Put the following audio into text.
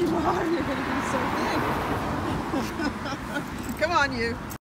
you are, you're going to be so big. Come on, you.